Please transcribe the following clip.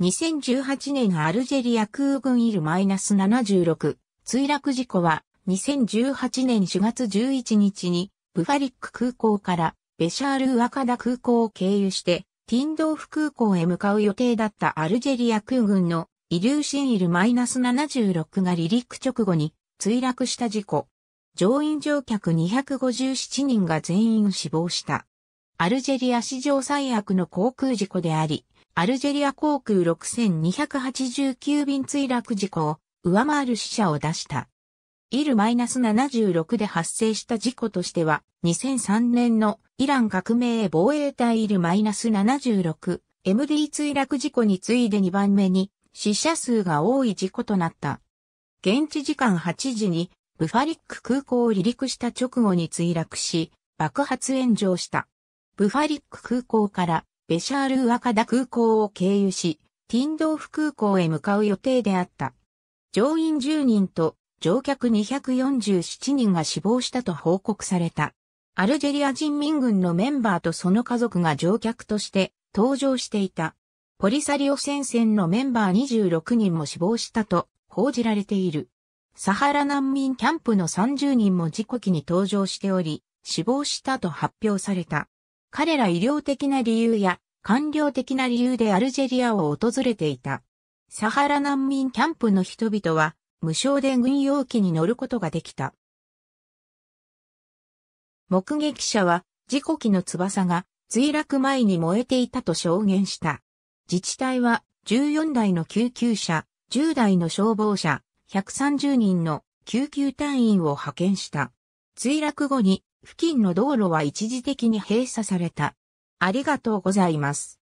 2018年アルジェリア空軍イル -76 墜落事故は2018年4月11日にブファリック空港からベシャール・ウアカダ空港を経由してティンドーフ空港へ向かう予定だったアルジェリア空軍のイリューシンイル -76 が離陸直後に墜落した事故。乗員乗客257人が全員死亡した。アルジェリア史上最悪の航空事故であり、アルジェリア航空6289便墜落事故を上回る死者を出した。イル -76 で発生した事故としては、2003年のイラン革命防衛隊イル -76 MD 墜落事故に次いで2番目に死者数が多い事故となった。現地時間8時にブファリック空港を離陸した直後に墜落し、爆発炎上した。ブファリック空港からベシャール・ウアカダ空港を経由し、ティンドーフ空港へ向かう予定であった。乗員10人と乗客247人が死亡したと報告された。アルジェリア人民軍のメンバーとその家族が乗客として搭乗していた。ポリサリオ戦線のメンバー26人も死亡したと報じられている。サハラ難民キャンプの30人も事故機に搭乗しており、死亡したと発表された。彼ら医療的な理由や官僚的な理由でアルジェリアを訪れていた。サハラ難民キャンプの人々は無償で軍用機に乗ることができた。目撃者は事故機の翼が墜落前に燃えていたと証言した。自治体は14台の救急車、10台の消防車、130人の救急隊員を派遣した。墜落後に付近の道路は一時的に閉鎖された。ありがとうございます。